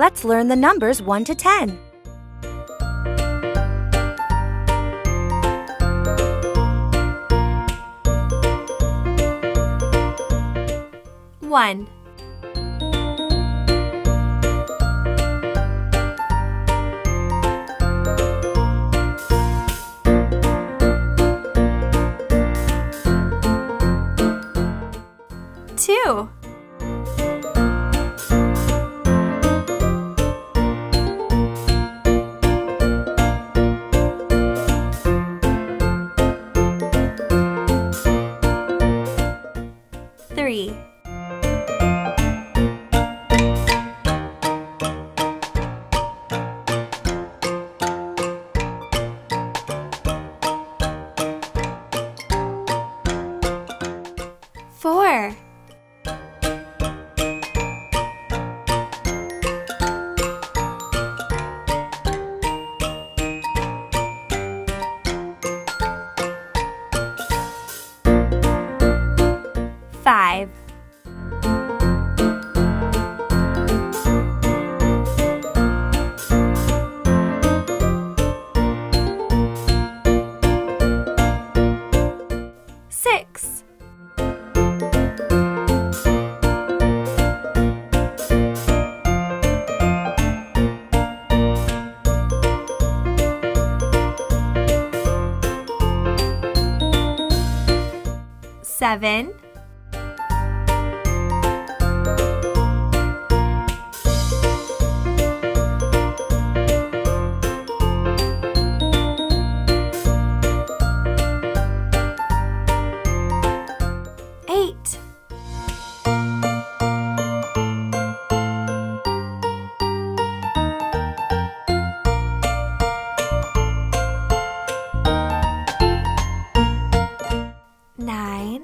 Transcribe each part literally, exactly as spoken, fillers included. Let's learn the numbers one to ten. One. Two. Three. Four. Five. Six. Seven. Nine.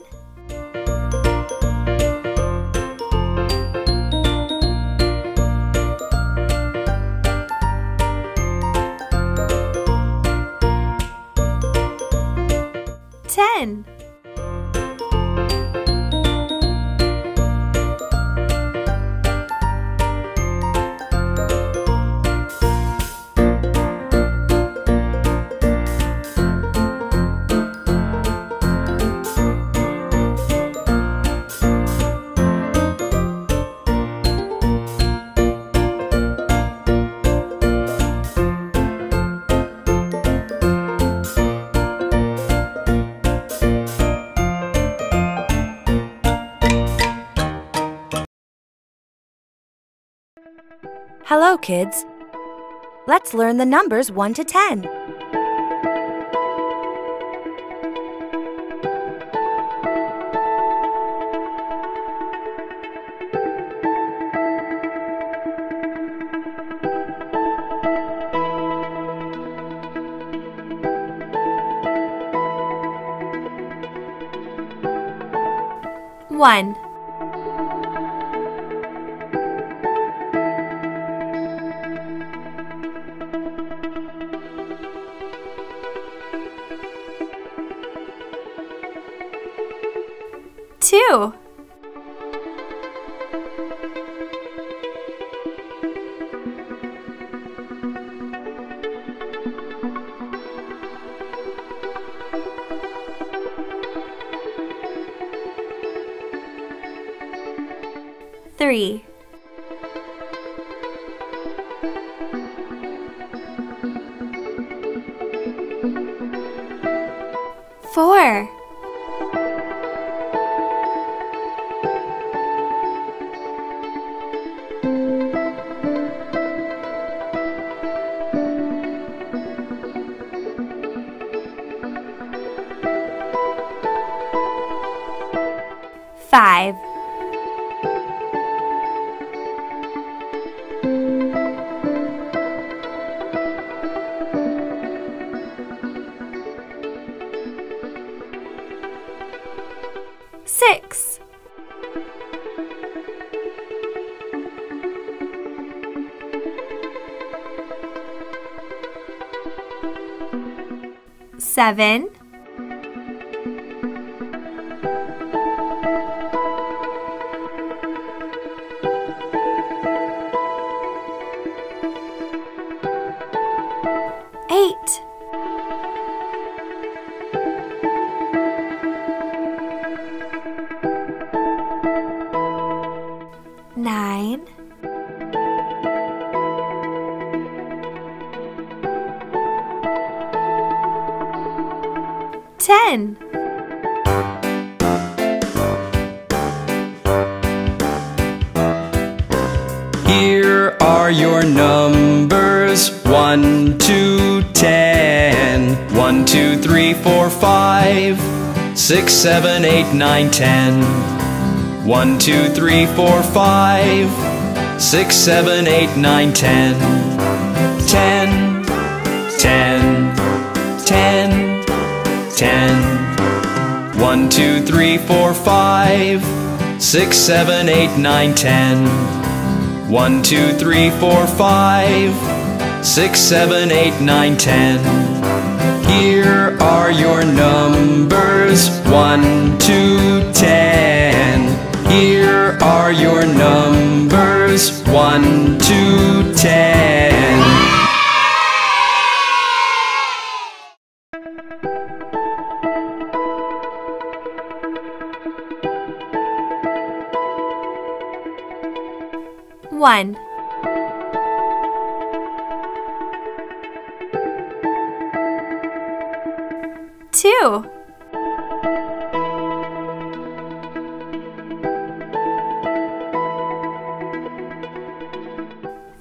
Ten. Hello, kids. Let's learn the numbers one to ten. One. Two. Three. Four. Five. Six. Seven. Wait! Nine, ten, here are your numbers, one to ten. One, two, three, four, five, six, seven, eight, nine, ten. One, two, three, four, five, six, seven, eight, nine, ten. Ten, ten, ten, ten. One, two, three, four, five, six, seven, eight, nine, ten. One, two, three, four, five, six, seven, eight, nine, ten. Here are your numbers, one, two, ten. Here are your numbers, one to ten. One, two,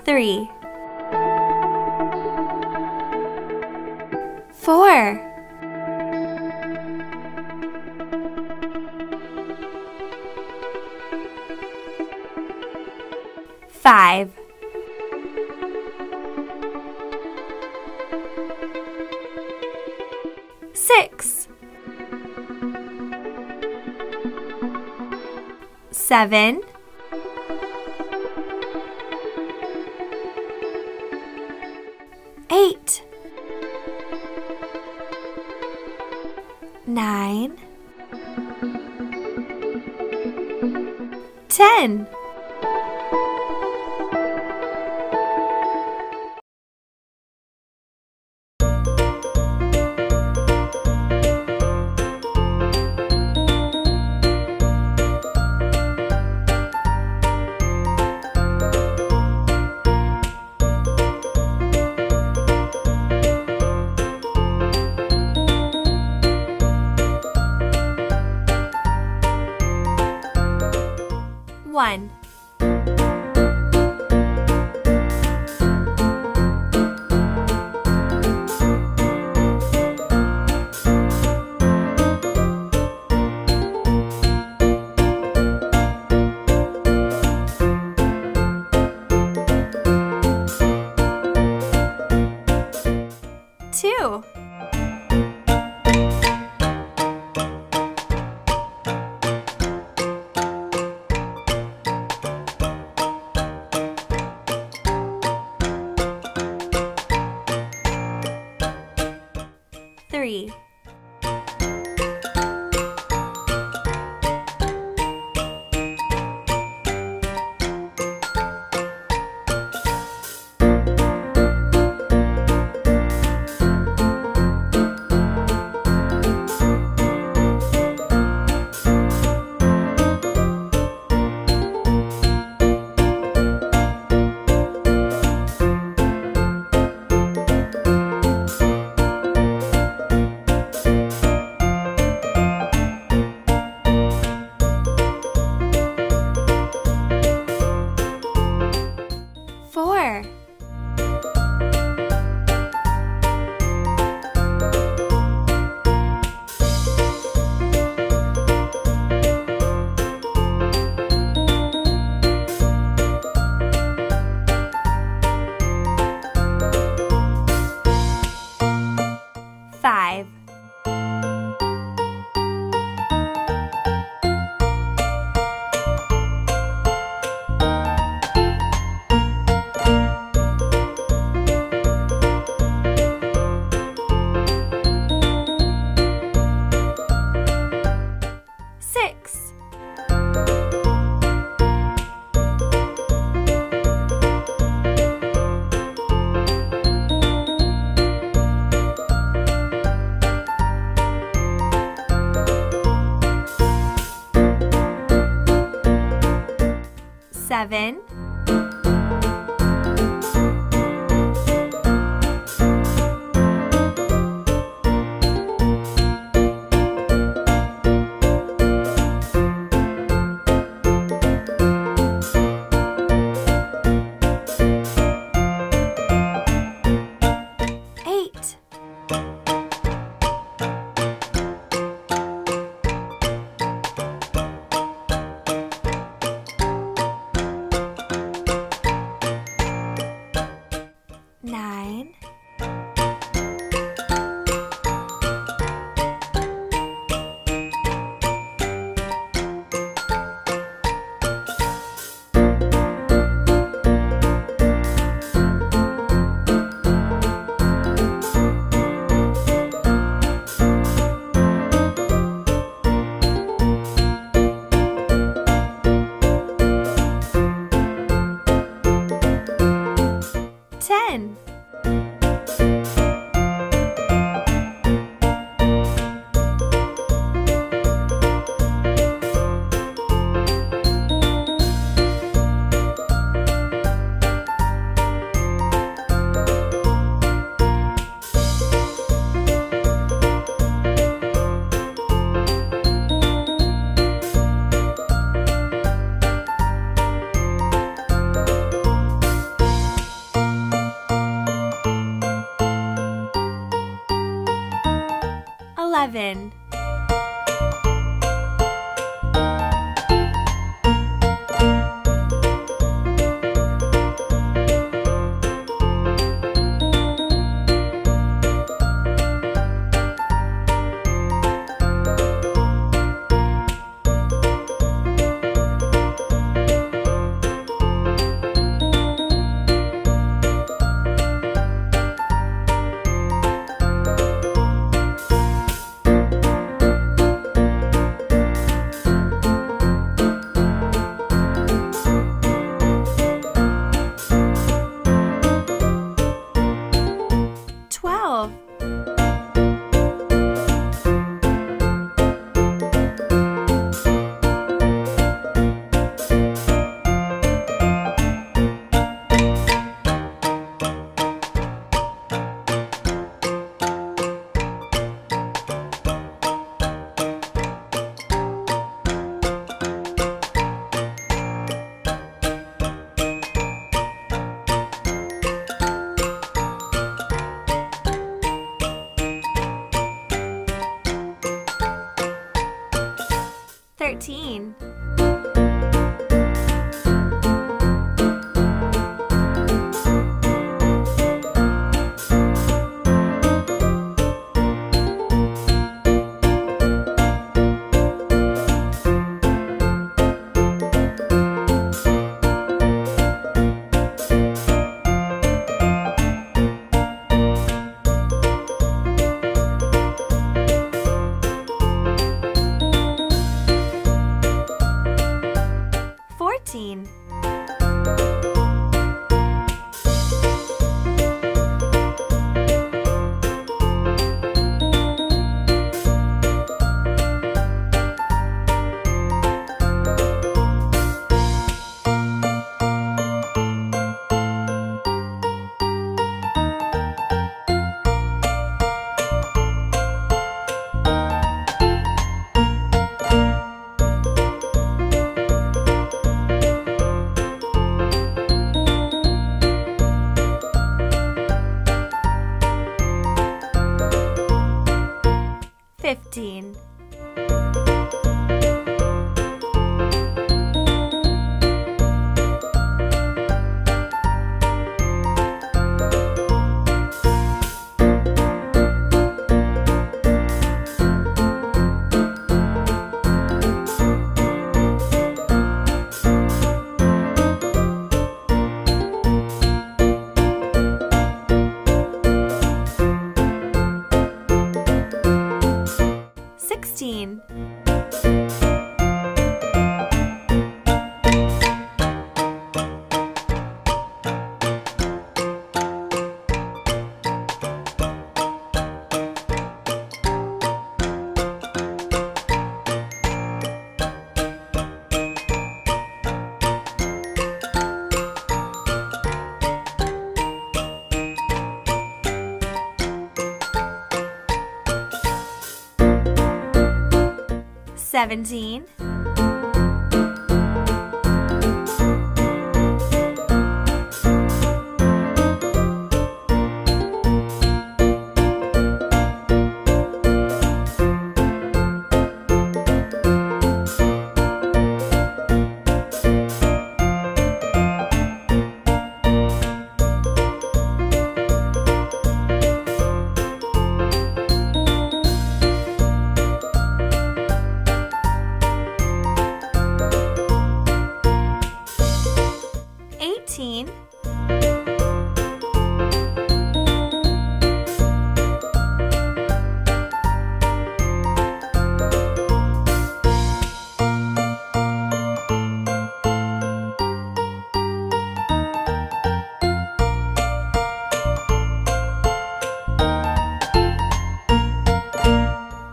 three, four, five, six, seven, eight, nine, ten. One, two, seven, nine, ten. eleven. Thirteen. Fourteen. seventeen. eighteen.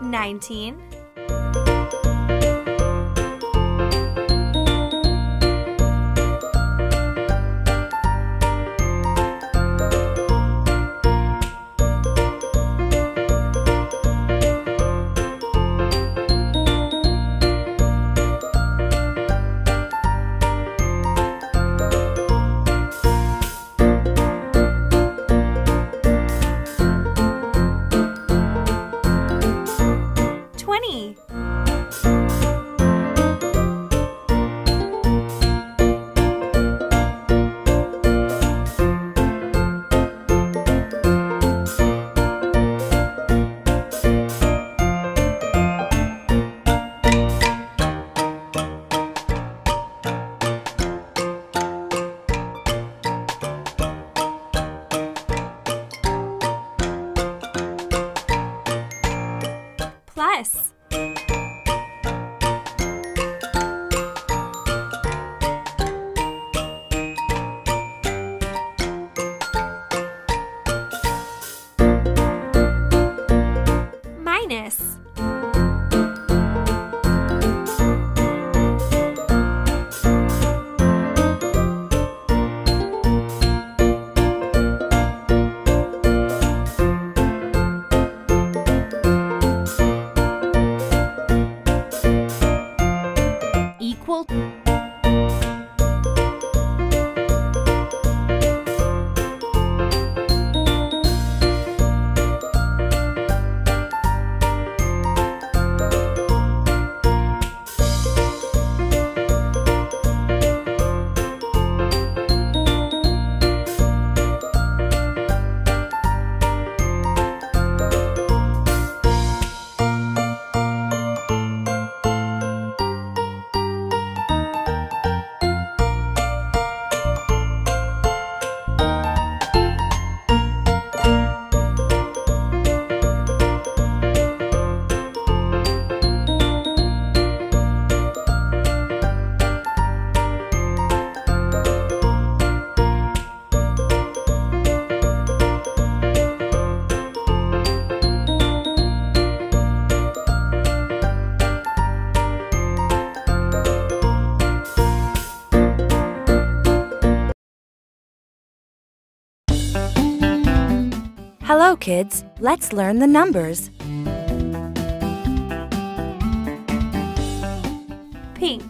nineteen. twenty. Plus. Minus. Equal. Hello kids, let's learn the numbers. Pink.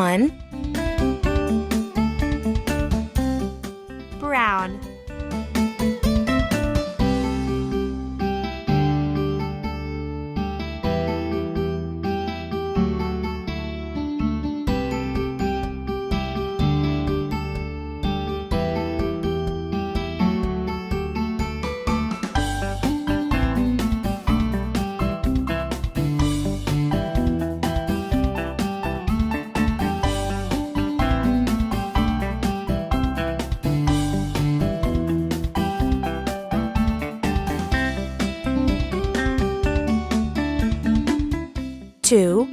One. Brown. two.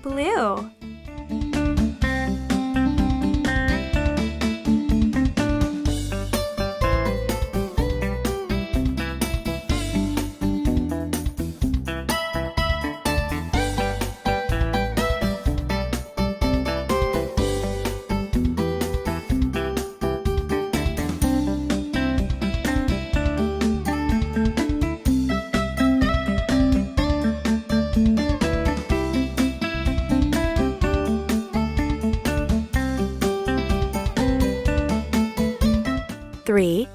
Blue. Three.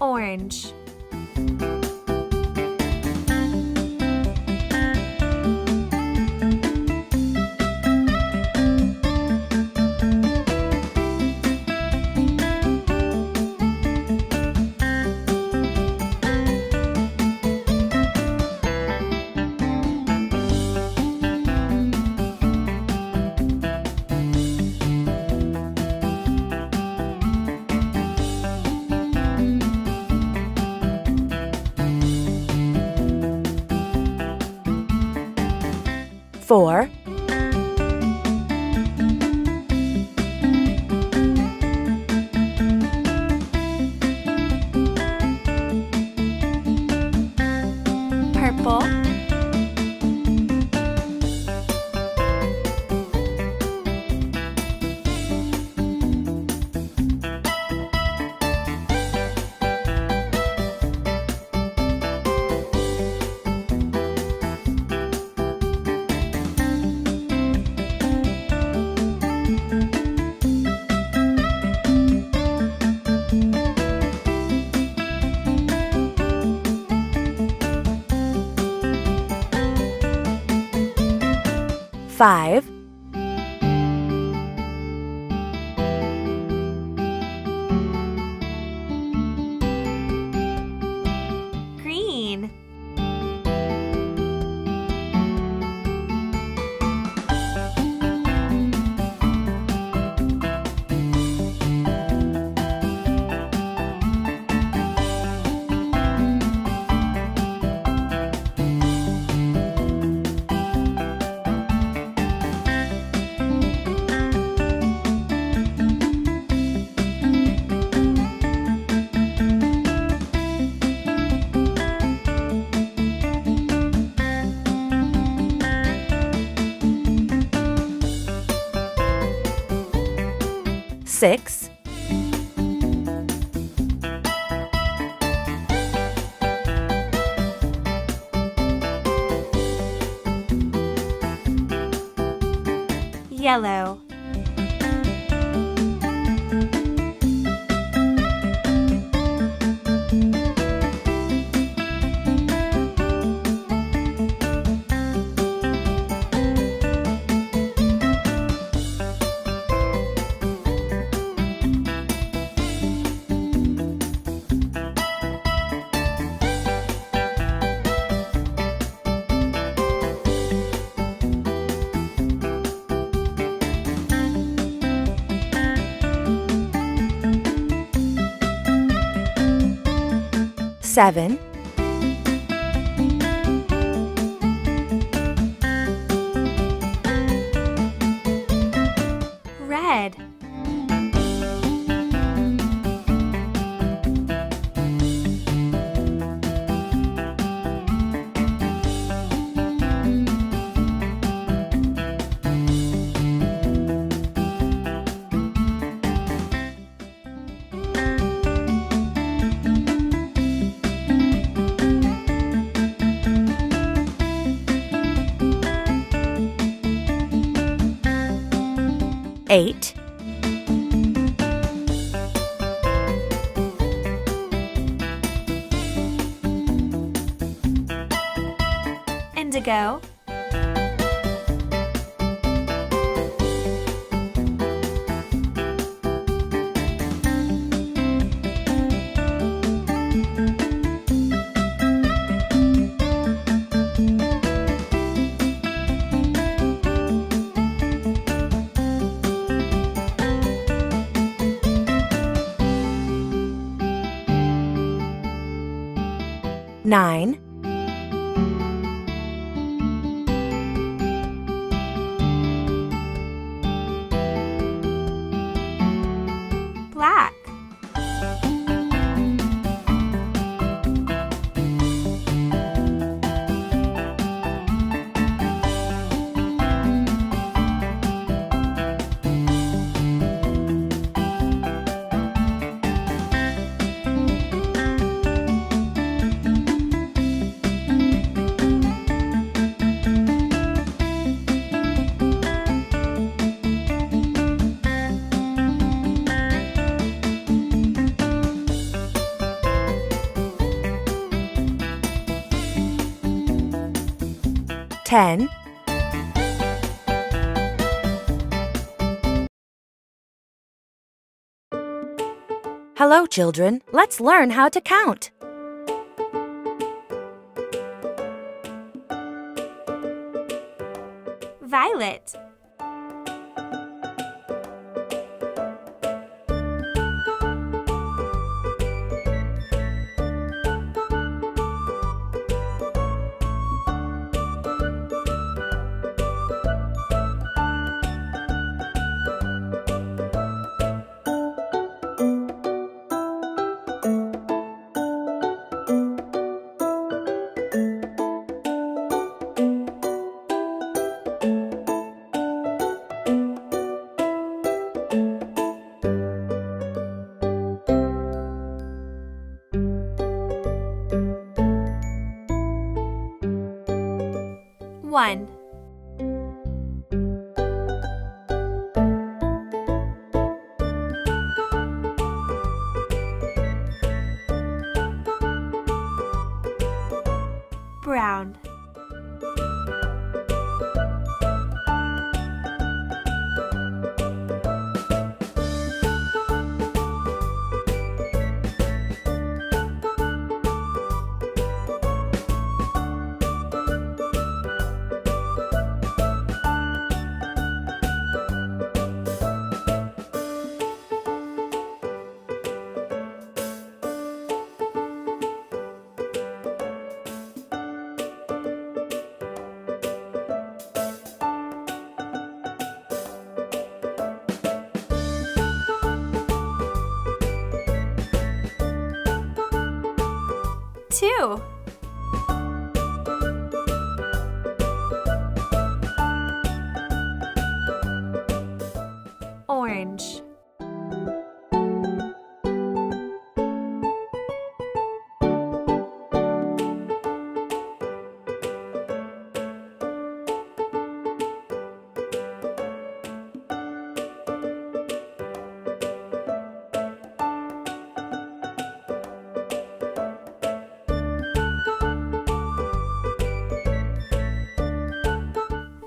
Orange. Four. Purple. Five. Green. Six. Yellow. Seven. Red. Eight. Indigo. nine, black, ten, Hello, children. Let's learn how to count. Violet, one, brown, two, orange,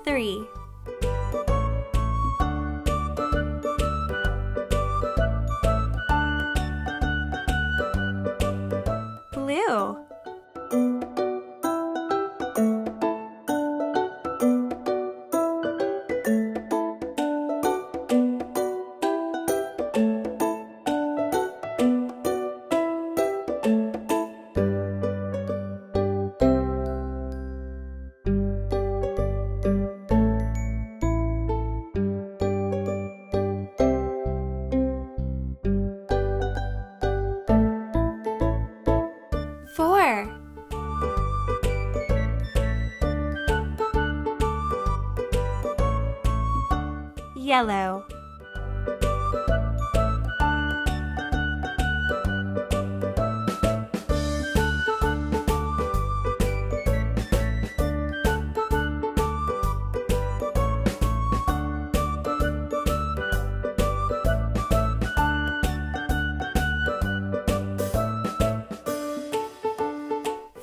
three, blue, four, yellow,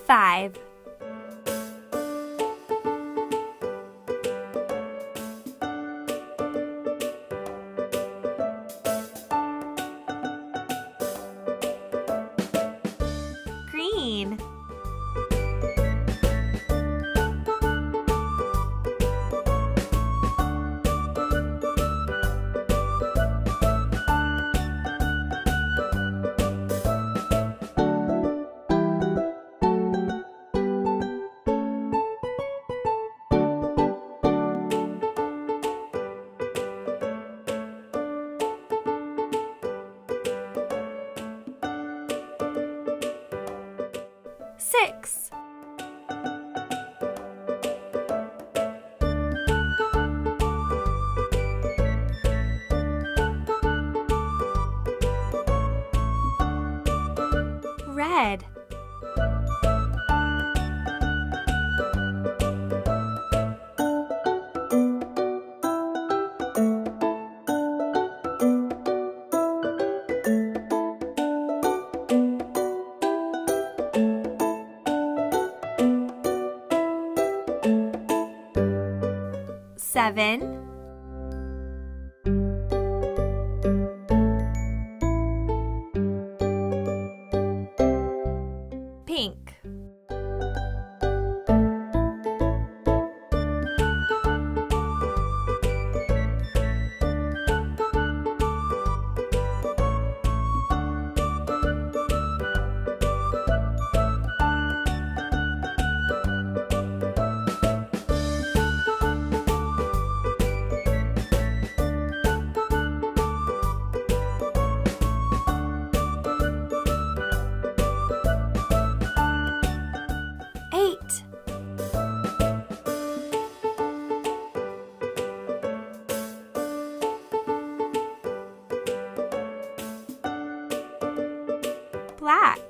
five, green, red. Seven. Pink. Black.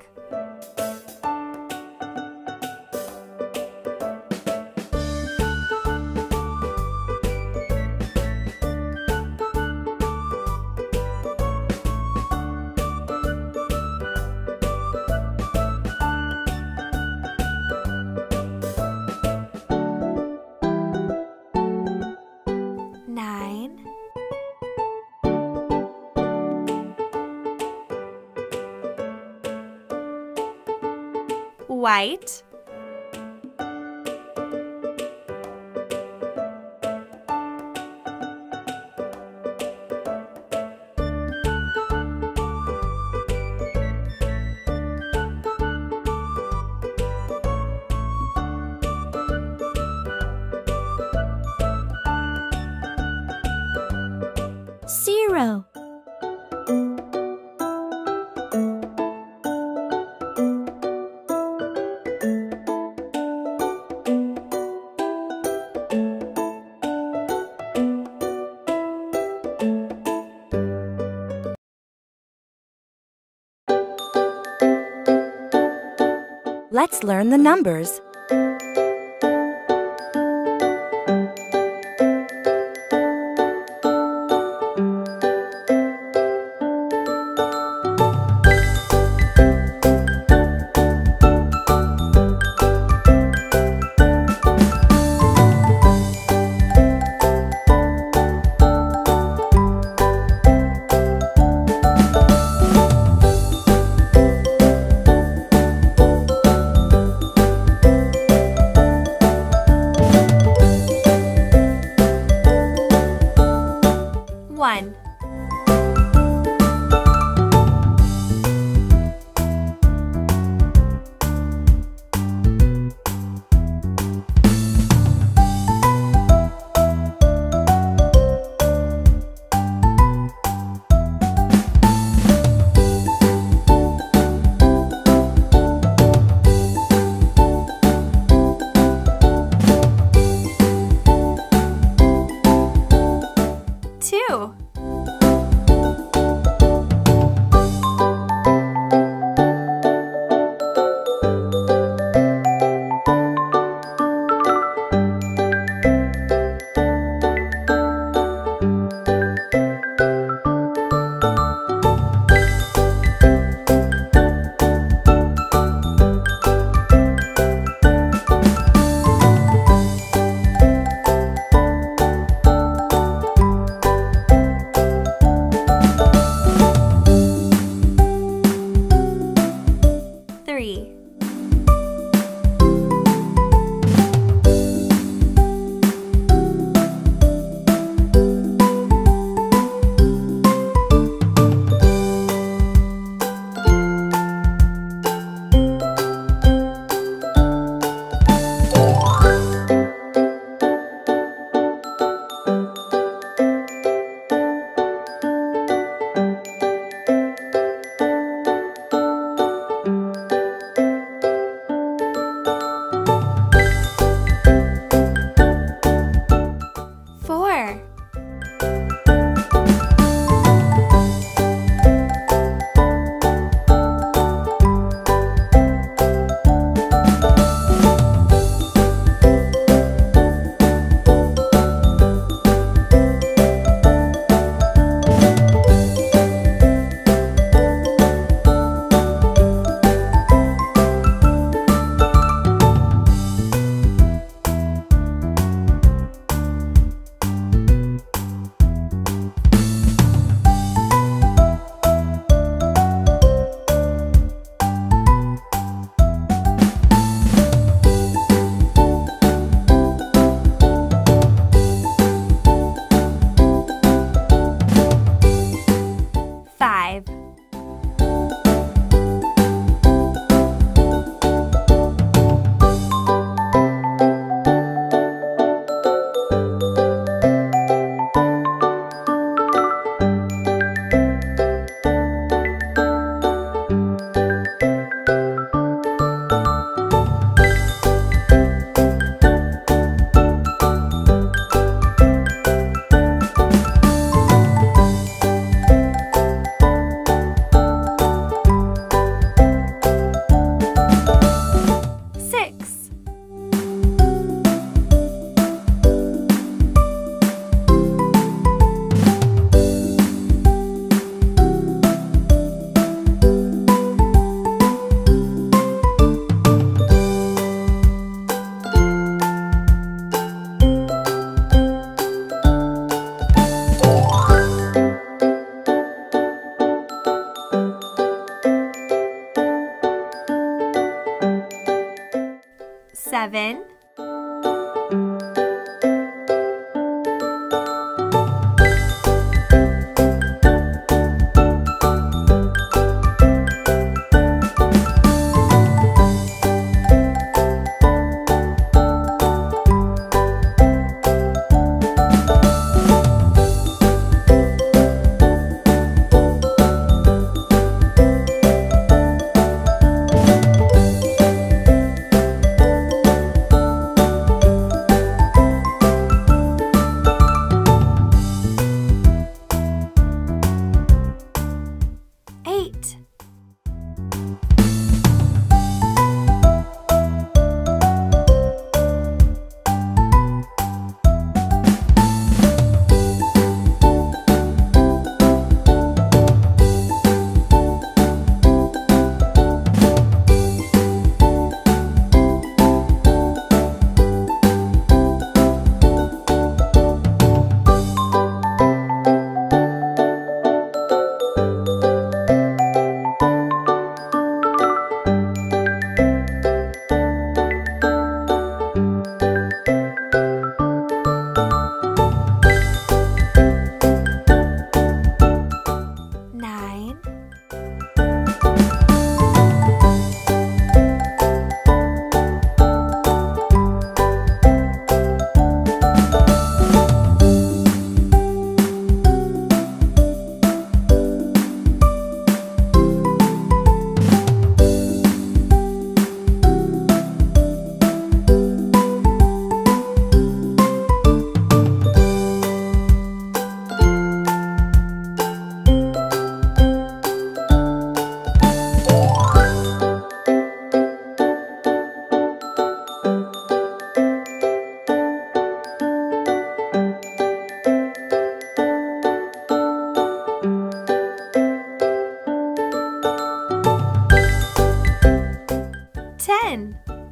Nine. White. Zero. Let's learn the numbers. five. Seven.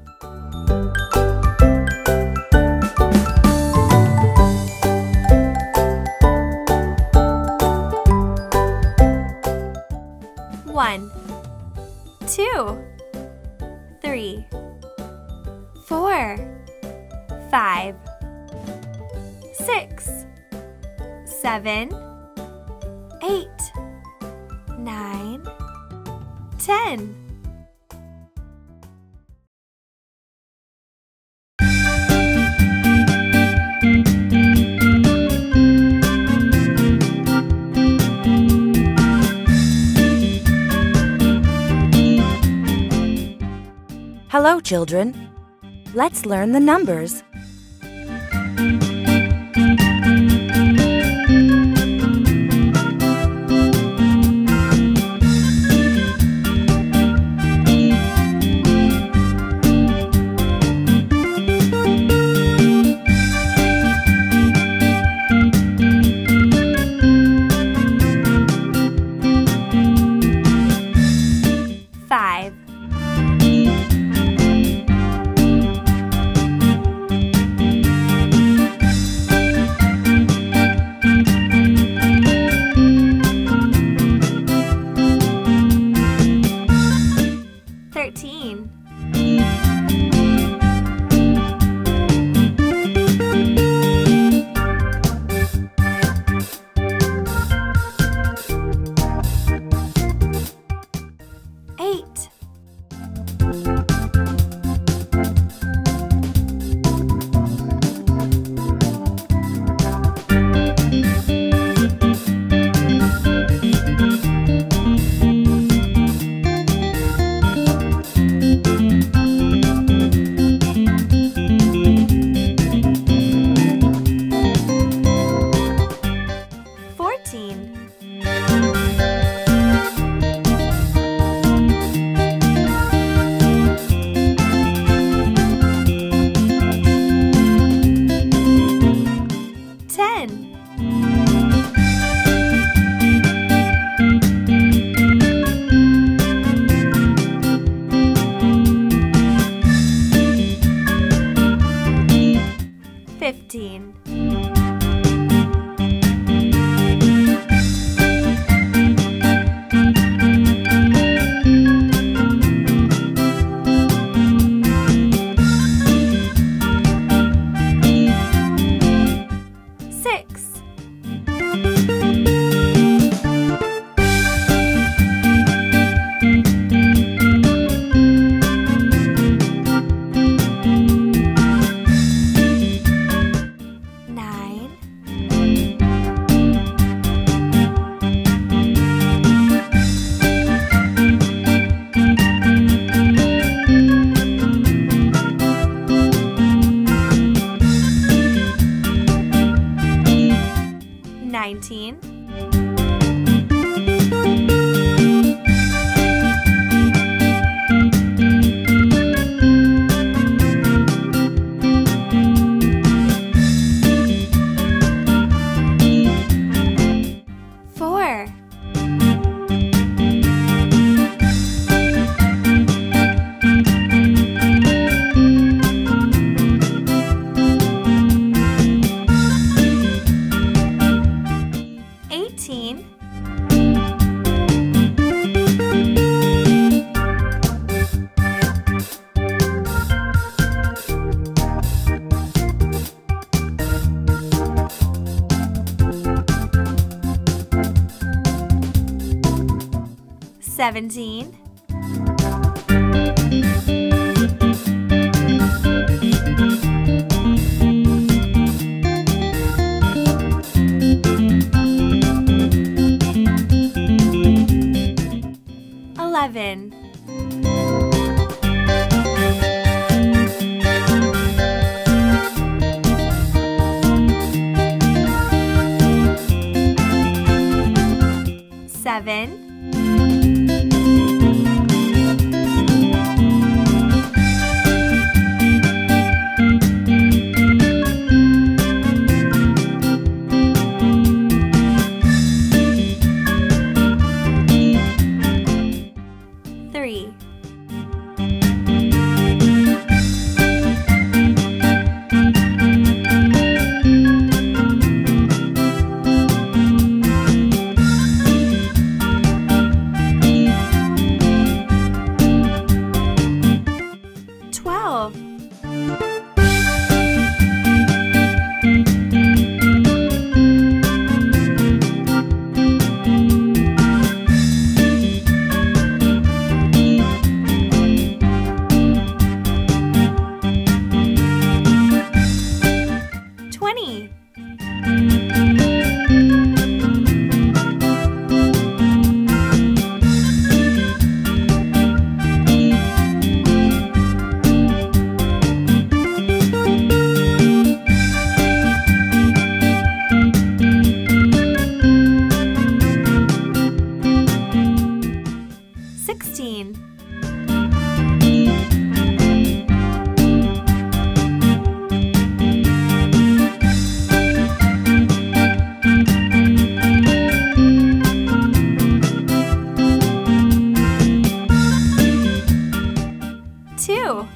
ten. One, two, three, four, five, six, seven, eight, nine, ten. Hello, children. Let's learn the numbers. Five. seventeen, eleven, seven, three, twelve, twenty, sixteen, two,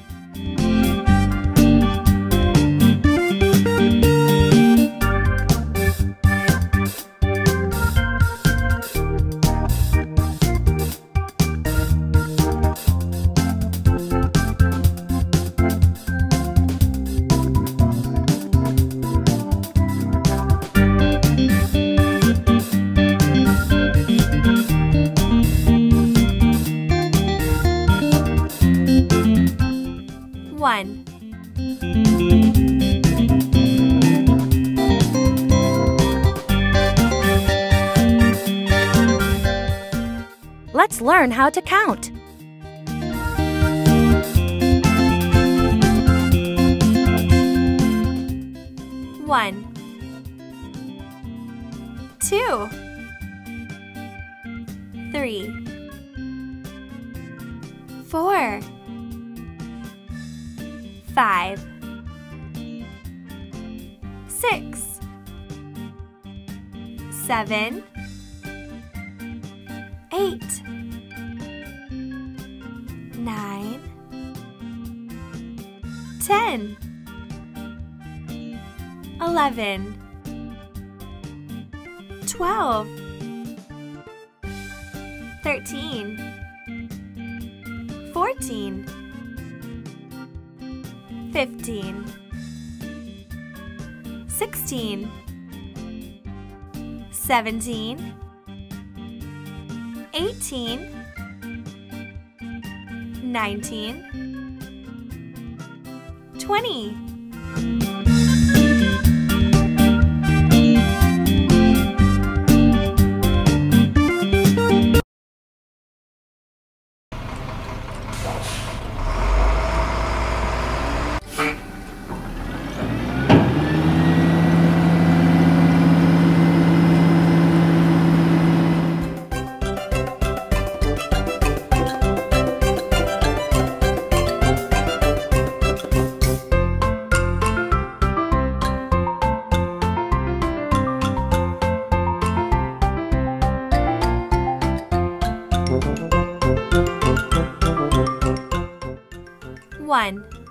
one, let's learn how to count. One, two, three, four, five, six, seven, eight, nine, ten, eleven, twelve, thirteen, fourteen, fifteen, sixteen, seventeen, eighteen, nineteen, twenty. One.